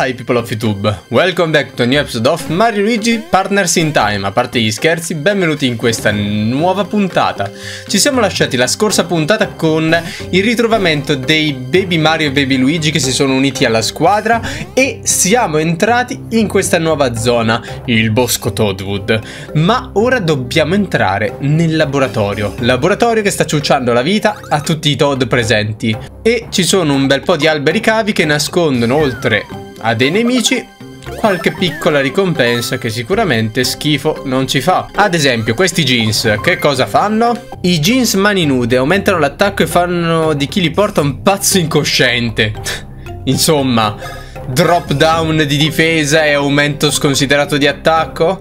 Hi people of YouTube, welcome back to a new episode of Mario Luigi Partners in Time. A parte gli scherzi, benvenuti in questa nuova puntata. Ci siamo lasciati la scorsa puntata con il ritrovamento dei Baby Mario e Baby Luigi che si sono uniti alla squadra e siamo entrati in questa nuova zona, il bosco Toddwood. Ma ora dobbiamo entrare nel laboratorio, laboratorio che sta ciucciando la vita a tutti i Todd presenti. E ci sono un bel po' di alberi cavi che nascondono, oltre a dei nemici, qualche piccola ricompensa che sicuramente schifo non ci fa. Ad esempio questi jeans, che cosa fanno? I jeans mani nude aumentano l'attacco e fanno di chi li porta un pazzo incosciente. Insomma, drop down di difesa e aumento sconsiderato di attacco?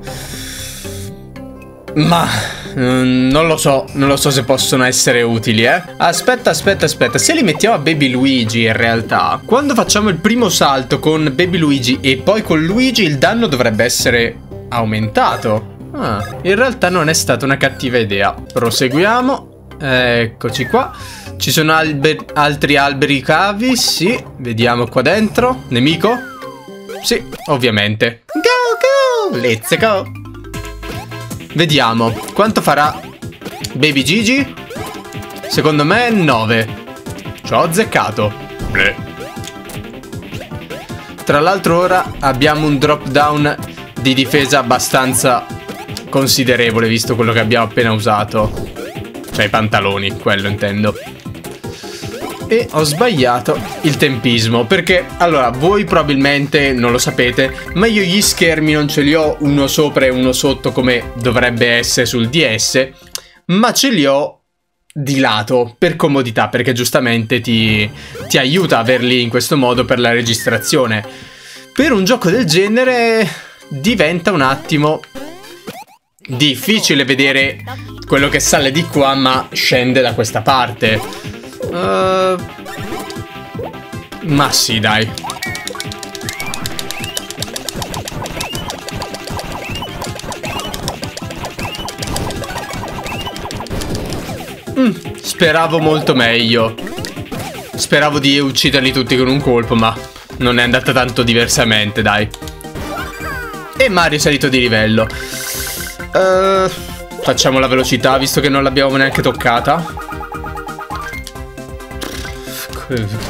Ma non lo so se possono essere utili, eh. Aspetta, se li mettiamo a Baby Luigi, in realtà quando facciamo il primo salto con Baby Luigi e poi con Luigi il danno dovrebbe essere aumentato. In realtà non è stata una cattiva idea. Proseguiamo. Eccoci qua. Ci sono altri alberi cavi, sì. Vediamo qua dentro. Nemico? Sì, ovviamente. Go, let's go. Vediamo, quanto farà Baby Gigi? Secondo me 9. Ci ho azzeccato. Bleh. Tra l'altro ora abbiamo un drop down di difesa abbastanza considerevole, visto quello che abbiamo appena usato. Cioè i pantaloni, quello intendo. E ho sbagliato il tempismo, perché allora voi probabilmente non lo sapete, ma io gli schermi non ce li ho uno sopra e uno sotto come dovrebbe essere sul DS, ma ce li ho di lato per comodità, perché giustamente ti aiuta averli in questo modo per la registrazione. Per un gioco del genere diventa un attimo difficile vedere quello che sale di qua ma scende da questa parte. Ma sì, dai. Speravo molto meglio. Speravo di ucciderli tutti con un colpo, ma non è andata tanto diversamente, dai. E Mario è salito di livello. Facciamo la velocità, visto che non l'abbiamo neanche toccata.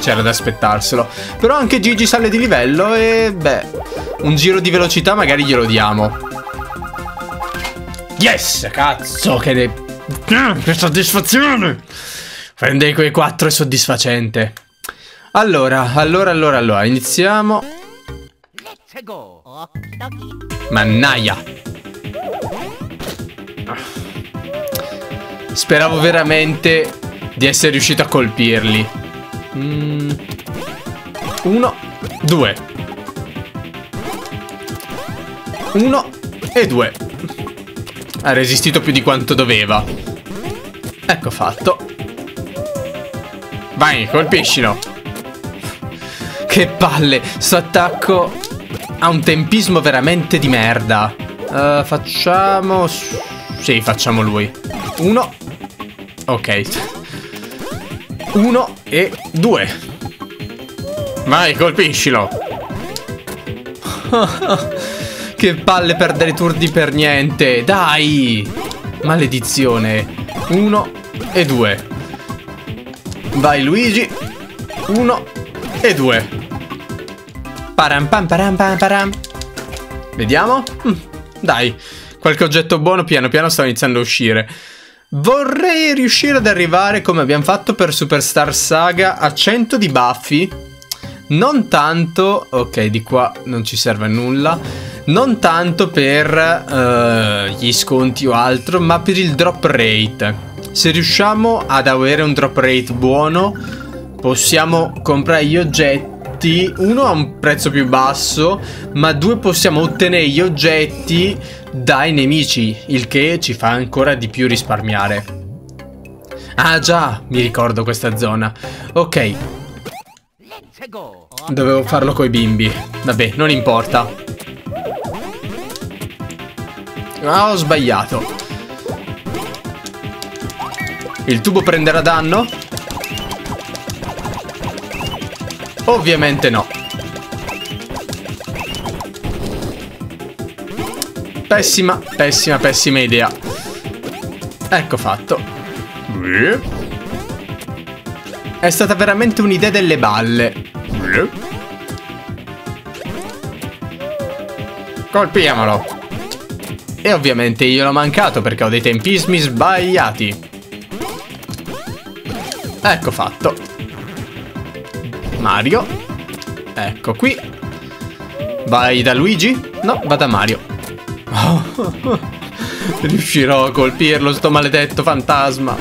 C'era da aspettarselo. Però anche Gigi sale di livello e beh, un giro di velocità magari glielo diamo. Yes, cazzo, che soddisfazione. Prendere quei 4 è soddisfacente. Allora, iniziamo. Mannaia. Speravo veramente di essere riuscito a colpirli. 1, 2, 1 e 2. Ha resistito più di quanto doveva. Ecco fatto. Vai, colpiscilo. Che palle, sto attacco ha un tempismo veramente di merda. Facciamo... sì, facciamo lui. 1. Ok. 1 e 2. Vai, colpiscilo. Che palle perdere turni per niente. Dai. Maledizione. 1 e 2. Vai Luigi. 1 e 2. Param pam param pam param. Vediamo. Dai. Qualche oggetto buono piano piano sta iniziando a uscire. Vorrei riuscire ad arrivare, come abbiamo fatto per Superstar Saga, a 100 di baffi. Non tanto... ok, di qua non ci serve a nulla. Non tanto per gli sconti o altro, ma per il drop rate. Se riusciamo ad avere un drop rate buono, possiamo comprare gli oggetti. Uno a un prezzo più basso, ma due possiamo ottenere gli oggetti dai nemici, il che ci fa ancora di più risparmiare. Ah già, mi ricordo questa zona. Ok. Dovevo farlo coi bimbi. Vabbè, non importa. Ah, ho sbagliato. Il tubo prenderà danno? Ovviamente no. Pessima, pessima, pessima idea. Ecco fatto. È stata veramente un'idea delle balle. Colpiamolo. E ovviamente io l'ho mancato perché ho dei tempismi sbagliati. Ecco fatto. Mario. Ecco qui. Vai da Luigi? No, va da Mario. Riuscirò a colpirlo, sto maledetto fantasma.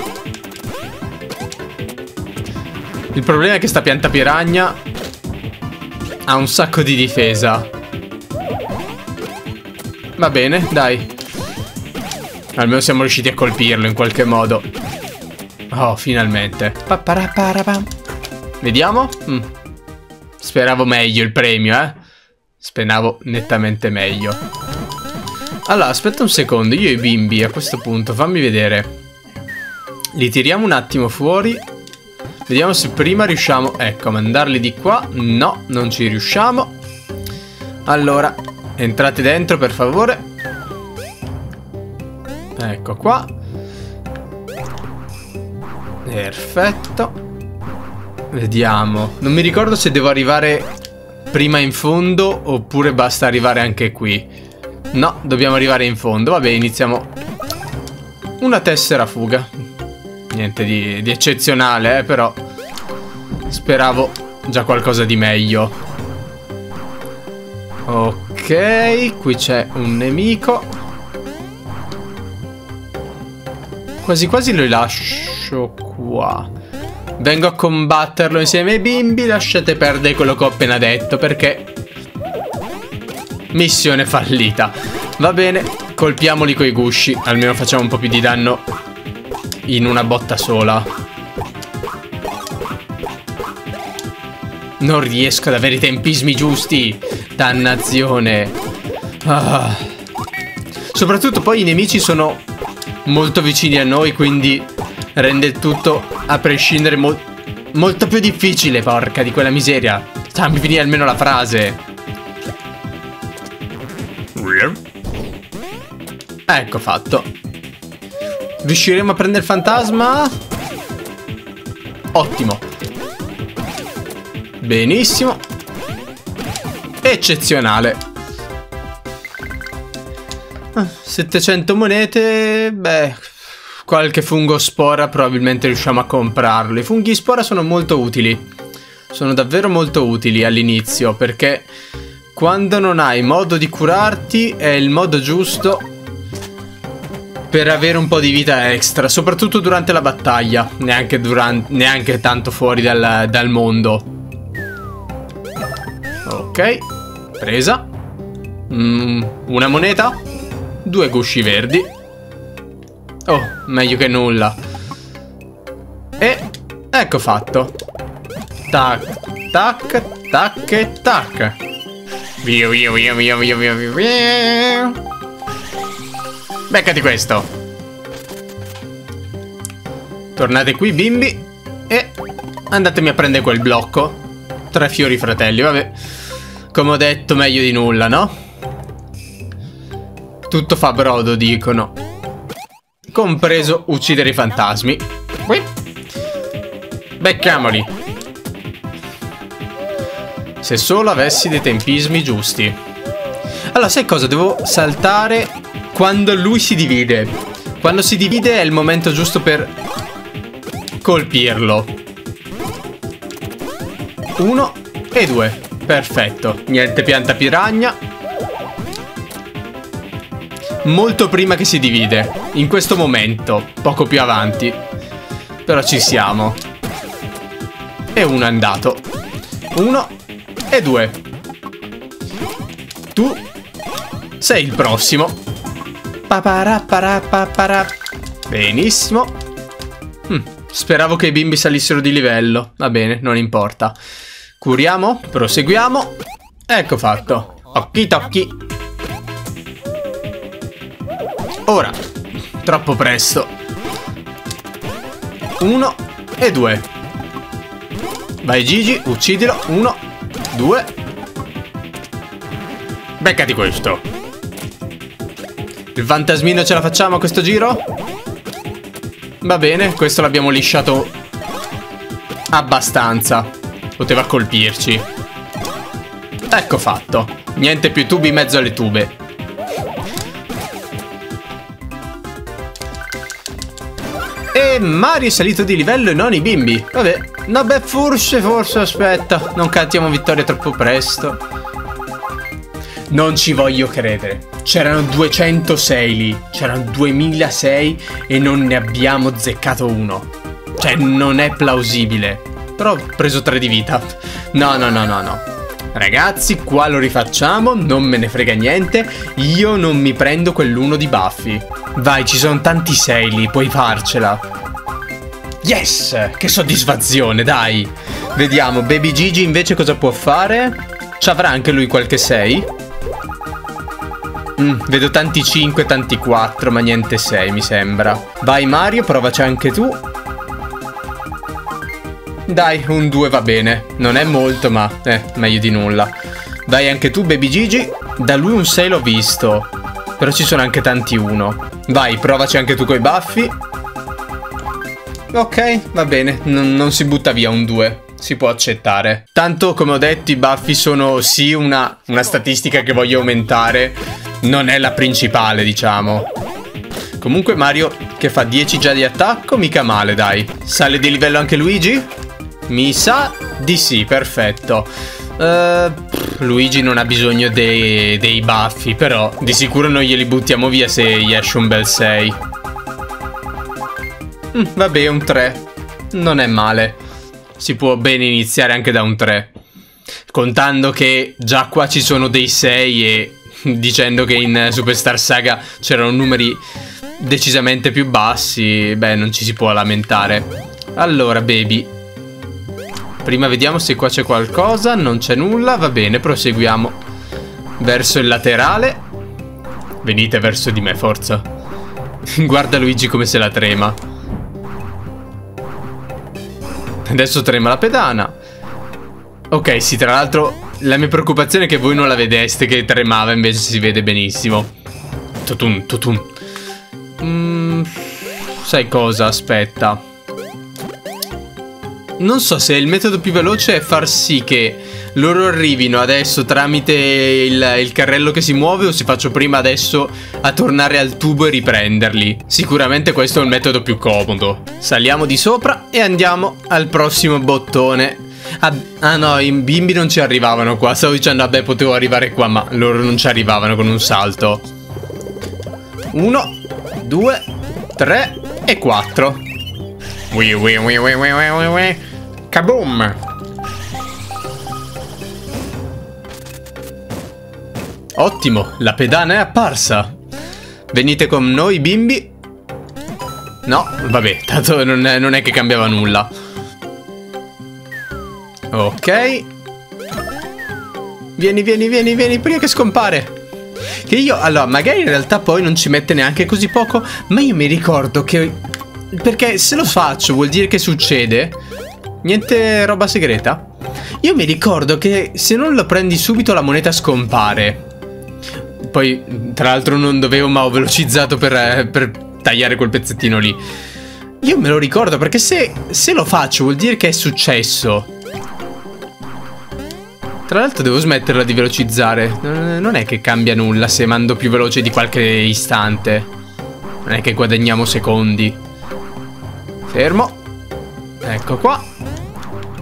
Il problema è che sta pianta piragna ha un sacco di difesa. Va bene, dai. Almeno siamo riusciti a colpirlo in qualche modo. Oh, finalmente. Vediamo. Speravo meglio il premio, eh. Speravo nettamente meglio. Allora, aspetta un secondo. Io e i bimbi a questo punto, fammi vedere. Li tiriamo un attimo fuori. Vediamo se prima riusciamo, ecco, a mandarli di qua. No, non ci riusciamo. Allora, entrate dentro per favore. Ecco qua. Perfetto. Vediamo. Non mi ricordo se devo arrivare prima in fondo oppure basta arrivare anche qui. No, dobbiamo arrivare in fondo. Vabbè, iniziamo. Una tessera fuga. Niente di eccezionale, però speravo già qualcosa di meglio. Ok, qui c'è un nemico. Quasi quasi lo lascio qua. Vengo a combatterlo insieme ai bimbi. Lasciate perdere quello che ho appena detto, perché missione fallita. Va bene, colpiamoli coi gusci. Almeno facciamo un po' più di danno in una botta sola. Non riesco ad avere i tempismi giusti. Dannazione. Soprattutto poi i nemici sono molto vicini a noi, quindi rende il tutto, a prescindere, molto più difficile, porca di quella miseria. Fammi finire almeno la frase. Ecco fatto. Riusciremo a prendere il fantasma? Ottimo. Benissimo. Eccezionale. 700 monete, beh... Qualche fungo spora probabilmente riusciamo a comprarlo. I funghi spora sono molto utili. Sono davvero molto utili all'inizio, perché quando non hai modo di curarti è il modo giusto per avere un po' di vita extra, soprattutto durante la battaglia. Neanche tanto fuori dal mondo. Ok, presa. Una moneta. Due gusci verdi. Oh, meglio che nulla. E ecco fatto. Tac, tac, tac e tac. Via, via, via, via, via, via, via. Beccati questo. Tornate qui, bimbi. E andatemi a prendere quel blocco. 3 fiori fratelli, vabbè. Come ho detto, meglio di nulla, no? Tutto fa brodo, dicono. Compreso uccidere i fantasmi. Becchiamoli. Se solo avessi dei tempismi giusti. Allora, sai cosa? Devo saltare quando lui si divide. Quando si divide è il momento giusto per colpirlo. 1 e 2. Perfetto. Niente pianta piragna. Molto prima che si divide. In questo momento, poco più avanti. Però ci siamo. E uno è andato. 1 e 2. Tu sei il prossimo. Benissimo. Speravo che i bimbi salissero di livello. Va bene, non importa. Curiamo, proseguiamo. Ecco fatto. Occhi tocchi. Ora, troppo presto. 1 e 2. Vai Gigi, uccidilo. 1, 2. Beccati questo. Il fantasmino ce la facciamo a questo giro? Va bene, questo l'abbiamo lisciato abbastanza. Poteva colpirci. Ecco fatto. Niente più tubi in mezzo alle tube. E Mario è salito di livello e non i bimbi. Vabbè, no beh, forse, aspetta, non cantiamo vittoria troppo presto. Non ci voglio credere. C'erano 206 lì, c'erano 2006 e non ne abbiamo azzeccato uno. Cioè, non è plausibile. Però ho preso 3 di vita. No. Ragazzi, qua lo rifacciamo, non me ne frega niente. Io non mi prendo quell'uno di Buffy. Vai, ci sono tanti 6 lì, puoi farcela. Yes! Che soddisfazione, dai! Vediamo, Baby Gigi invece cosa può fare? Ci avrà anche lui qualche 6? Vedo tanti 5, tanti 4, ma niente 6 mi sembra. Vai Mario, provaci anche tu. Dai, un 2 va bene. Non è molto, ma meglio di nulla. Dai anche tu, Baby Gigi. Da lui un 6 l'ho visto. Però ci sono anche tanti 1. Vai, provaci anche tu coi baffi. Ok, va bene. Non si butta via un 2. Si può accettare. Tanto, come ho detto, i baffi sono sì una statistica che voglio aumentare. Non è la principale, diciamo. Comunque Mario, che fa 10 già di attacco, mica male, dai. Sale di livello anche Luigi? Mi sa di sì, perfetto. Luigi non ha bisogno dei baffi, però di sicuro noi glieli buttiamo via se gli esce un bel 6. Vabbè, un 3. Non è male. Si può bene iniziare anche da un 3. Contando che già qua ci sono dei 6 e dicendo che in Superstar Saga c'erano numeri decisamente più bassi, beh, non ci si può lamentare. Allora, baby. Prima vediamo se qua c'è qualcosa, non c'è nulla, va bene, proseguiamo verso il laterale. Venite verso di me, forza. Guarda Luigi come se la trema. Adesso trema la pedana. Ok, sì, tra l'altro la mia preoccupazione è che voi non la vedeste, che tremava, invece si vede benissimo. Tutun, tutun. Sai cosa? Aspetta. Non so se il metodo più veloce è far sì che loro arrivino adesso tramite il carrello che si muove, o se faccio prima adesso a tornare al tubo e riprenderli. Sicuramente questo è il metodo più comodo. Saliamo di sopra e andiamo al prossimo bottone. Ah no, i bimbi non ci arrivavano qua. Stavo dicendo, vabbè, potevo arrivare qua, ma loro non ci arrivavano con un salto. 1, 2, 3 e 4. Kaboom! Ottimo, la pedana è apparsa. Venite con noi, bimbi. No, vabbè, tanto non è che cambiava nulla. Ok. Vieni, prima che scompare. Che io, allora, magari in realtà poi non ci mette neanche così poco, ma io mi ricordo che... Perché se lo faccio vuol dire che succede. Niente roba segreta. Io mi ricordo che se non lo prendi subito la moneta scompare. Poi tra l'altro non dovevo, ma ho velocizzato per tagliare quel pezzettino lì. Io me lo ricordo perché se lo faccio vuol dire che è successo. Tra l'altro devo smetterla di velocizzare. Non è che cambia nulla se mando più veloce di qualche istante. Non è che guadagniamo secondi. Fermo. Ecco qua.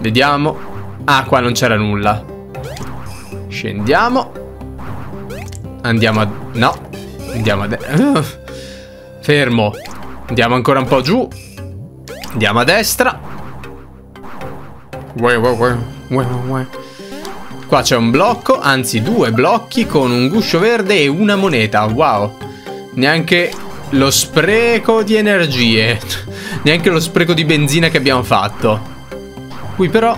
Vediamo. Ah, qua non c'era nulla. Scendiamo. Andiamo a... No. Andiamo a... Fermo. Andiamo ancora un po' giù. Andiamo a destra. Qua c'è un blocco. Anzi, 2 blocchi con un guscio verde e una moneta. Wow. Neanche lo spreco di energie. Neanche lo spreco di benzina che abbiamo fatto. Qui però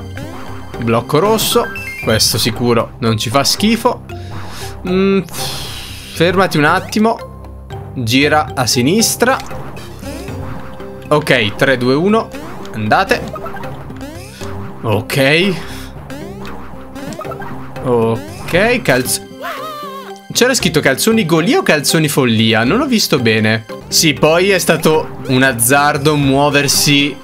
blocco rosso. Questo sicuro non ci fa schifo. Fermati un attimo. Gira a sinistra. Ok, 3, 2, 1. Andate. Ok. Ok, calzo. C'era scritto calzoni Golia o calzoni follia? Non ho visto bene. Sì, poi è stato un azzardo muoversi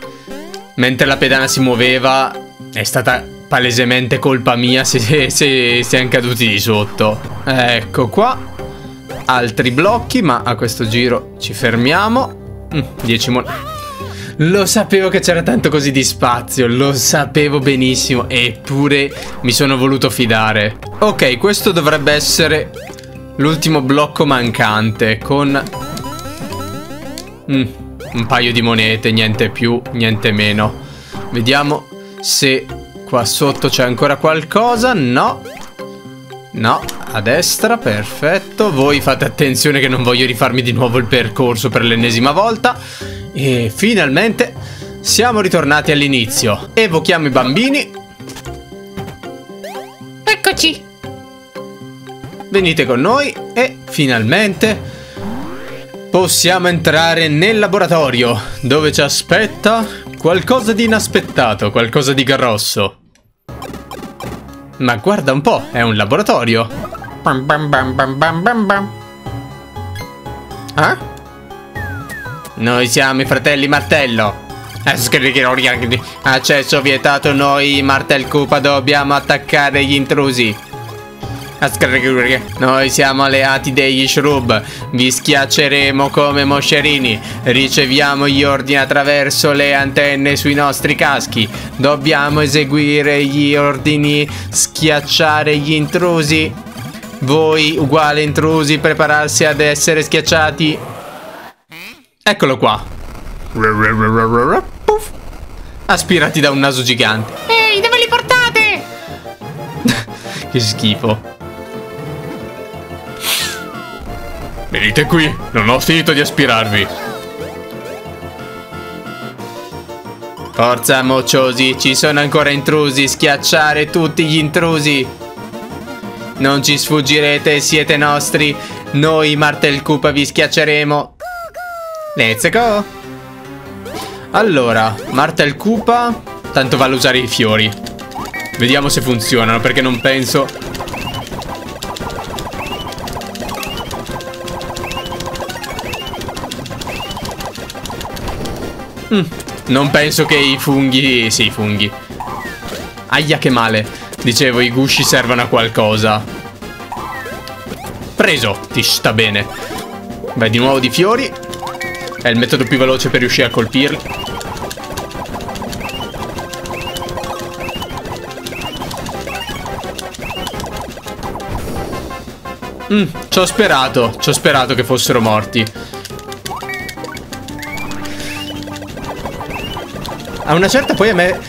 mentre la pedana si muoveva. È stata palesemente colpa mia se siamo caduti di sotto. Ecco qua. Altri blocchi, ma a questo giro ci fermiamo. 10 monete. Lo sapevo che c'era tanto così di spazio, lo sapevo benissimo, eppure mi sono voluto fidare. Ok, questo dovrebbe essere l'ultimo blocco mancante con un paio di monete, niente più, niente meno. Vediamo se qua sotto c'è ancora qualcosa. No. No, a destra, perfetto. Voi fate attenzione che non voglio rifarmi di nuovo il percorso per l'ennesima volta. E finalmente siamo ritornati all'inizio. Evochiamo i bambini. Eccoci. Venite con noi e finalmente possiamo entrare nel laboratorio, dove ci aspetta qualcosa di inaspettato, qualcosa di grosso. Ma guarda un po', è un laboratorio. Bam bam bam bam bam bam bam. Ah? Noi siamo i fratelli Martello. Accesso vietato, noi Martelkoopa dobbiamo attaccare gli intrusi. Noi siamo alleati degli Shrub. Vi schiacceremo come moscerini. Riceviamo gli ordini attraverso le antenne sui nostri caschi. Dobbiamo eseguire gli ordini. Schiacciare gli intrusi. Voi uguale intrusi, prepararsi ad essere schiacciati. Eccolo qua. Puff. Aspirati da un naso gigante. Ehi, dove li portate? Che schifo. Venite qui, non ho finito di aspirarvi. Forza mocciosi, ci sono ancora intrusi, schiacciare tutti gli intrusi. Non ci sfuggirete, siete nostri. Noi Martelkoopa vi schiacceremo. Let's go. Allora, Martelkoopa tanto vale usare i fiori. Vediamo se funzionano, perché non penso. Non penso che i funghi... Sì, i funghi. Aia, che male. Dicevo, i gusci servono a qualcosa. Preso. Ti sta bene. Vai di nuovo di fiori. È il metodo più veloce per riuscire a colpirli. Ci ho sperato che fossero morti. A una certa poi a me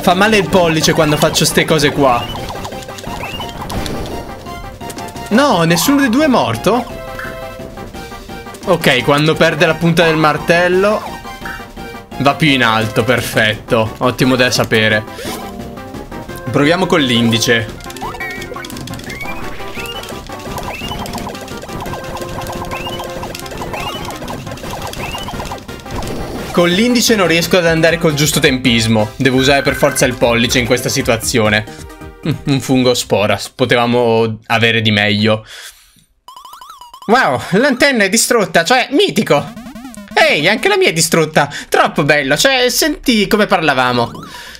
fa male il pollice quando faccio ste cose qua. No, nessuno dei due è morto? Ok, quando perde la punta del martello va più in alto, perfetto. Ottimo da sapere. Proviamo con l'indice. Con l'indice non riesco ad andare col giusto tempismo. Devo usare per forza il pollice in questa situazione. Un fungo spora. Potevamo avere di meglio. Wow, l'antenna è distrutta. Cioè, mitico. Ehi, anche la mia è distrutta. Troppo bello. Cioè, senti come parlavamo.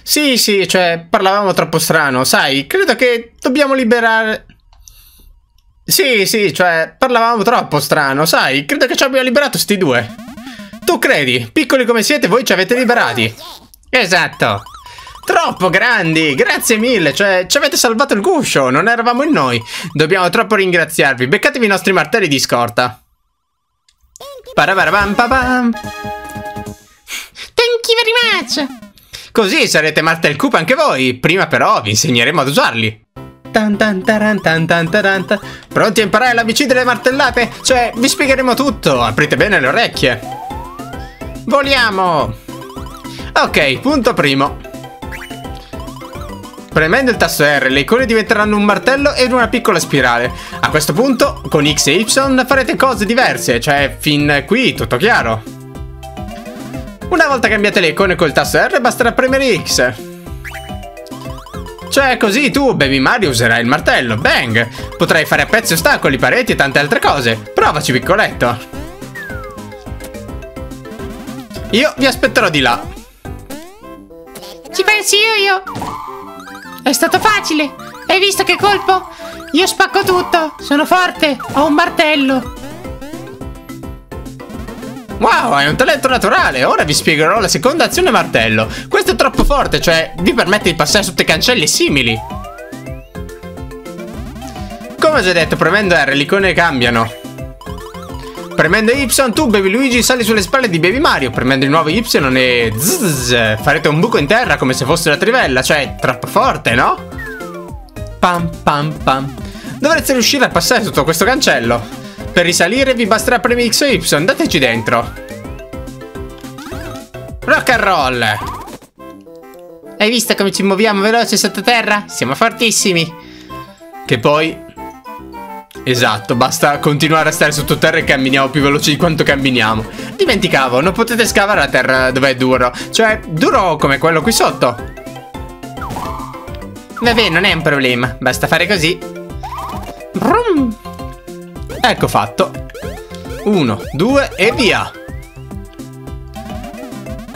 Sì, cioè, parlavamo troppo strano. Sai, credo che dobbiamo liberare... Sì, cioè, parlavamo troppo strano. Sai, credo che ci abbiamo liberato sti due. Tu credi? Piccoli come siete, voi ci avete liberati. Esatto. Troppo grandi, grazie mille. Cioè, ci avete salvato il guscio, non eravamo in noi. Dobbiamo troppo ringraziarvi. Beccatevi i nostri martelli di scorta. Parabarabam papam. Thank you very much. Così sarete Martelkoopa anche voi. Prima però vi insegneremo ad usarli. Pronti a imparare l'ABC delle martellate? Cioè, vi spiegheremo tutto. Aprite bene le orecchie. Voliamo! Ok, punto primo. Premendo il tasto R, le icone diventeranno un martello ed una piccola spirale. A questo punto, con X e Y farete cose diverse, cioè fin qui tutto chiaro. Una volta cambiate le icone col tasto R, basterà premere X. Cioè, così tu, Baby Mario, userai il martello, bang! Potrai fare a pezzi ostacoli, pareti e tante altre cose. Provaci, piccoletto! Io vi aspetterò di là. Ci pensi io! È stato facile! Hai visto che colpo? Io spacco tutto! Sono forte! Ho un martello! Wow, hai un talento naturale! Ora vi spiegherò la seconda azione martello. Questo è troppo forte, cioè vi permette di passare sotto i cancelli simili. Come ho già detto, premendo R le icone cambiano. Premendo Y tu, Baby Luigi, sali sulle spalle di Baby Mario. Premendo il nuovo Y e zzz, farete un buco in terra come se fosse una trivella. Cioè, troppo forte, no? Pam pam pam. Dovreste riuscire a passare sotto questo cancello. Per risalire vi basterà premere X e Y, dateci dentro. Rock and roll! Hai visto come ci muoviamo veloce sottoterra? Siamo fortissimi! Che poi... esatto, basta continuare a stare sottoterra e camminiamo più veloci di quanto camminiamo. Dimenticavo, non potete scavare la terra dove è duro. Cioè, duro come quello qui sotto. Vabbè, non è un problema, basta fare così. Brum. Ecco fatto. 1, 2 e via.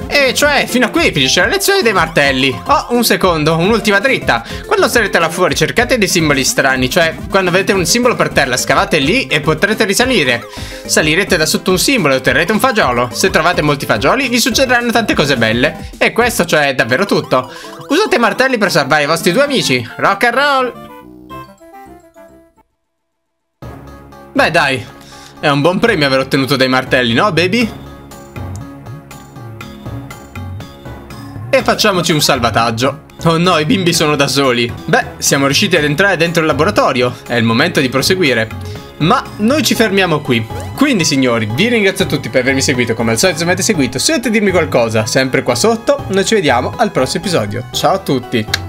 E cioè fino a qui finisce la lezione dei martelli. Oh, un secondo, un'ultima dritta. Quando sarete là fuori cercate dei simboli strani. Cioè quando avete un simbolo per terra scavate lì e potrete risalire. Salirete da sotto un simbolo e otterrete un fagiolo. Se trovate molti fagioli vi succederanno tante cose belle. E questo cioè è davvero tutto. Usate i martelli per salvare i vostri due amici. Rock and roll. Beh dai, è un buon premio aver ottenuto dei martelli, no baby? E facciamoci un salvataggio. Oh no, i bimbi sono da soli. Beh, siamo riusciti ad entrare dentro il laboratorio. È il momento di proseguire. Ma noi ci fermiamo qui. Quindi signori, vi ringrazio tutti per avermi seguito. Come al solito se mi avete seguito, se volete dirmi qualcosa, sempre qua sotto. Noi ci vediamo al prossimo episodio. Ciao a tutti.